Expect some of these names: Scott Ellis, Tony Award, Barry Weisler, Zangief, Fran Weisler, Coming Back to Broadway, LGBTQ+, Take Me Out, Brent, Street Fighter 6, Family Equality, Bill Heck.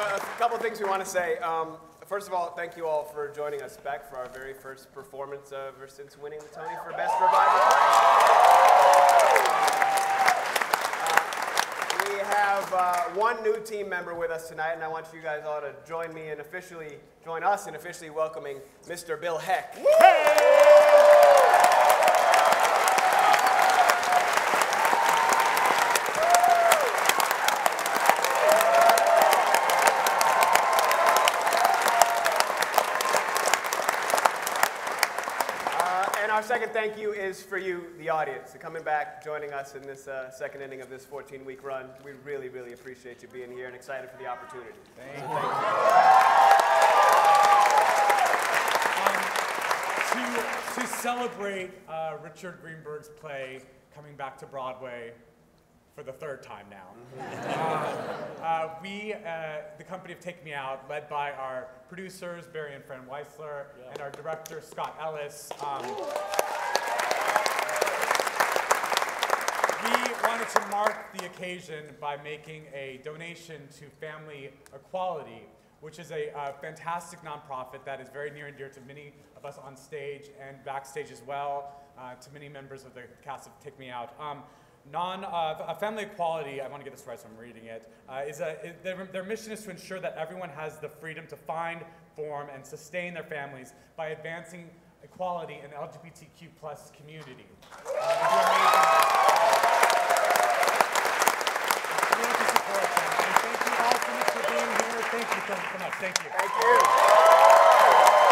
have a couple things we want to say. First of all, thank you all for joining us back for our very first performance ever since winning the Tony for Best Revival. We have one new team member with us tonight, and I want you guys all to join me and officially join us in officially welcoming Mr. Bill Heck. Our second thank you is for you, the audience, for coming back, joining us in this second inning of this 14-week run. We really, really appreciate you being here and excited for the opportunity. Thank you. To celebrate Richard Greenberg's play, Coming Back to Broadway, for the third time now. The company of Take Me Out, led by our producers, Barry and Fran Weisler, and our director, Scott Ellis. We wanted to mark the occasion by making a donation to Family Equality, which is a fantastic nonprofit that is very near and dear to many of us on stage and backstage as well, to many members of the cast of Take Me Out. Family Equality, I want to get this right so I'm reading it, their mission is to ensure that everyone has the freedom to find, form, and sustain their families by advancing equality in the LGBTQ+ community. Really to support them. And thank you all so much for being here. Thank you so much. Thank you. Thank you.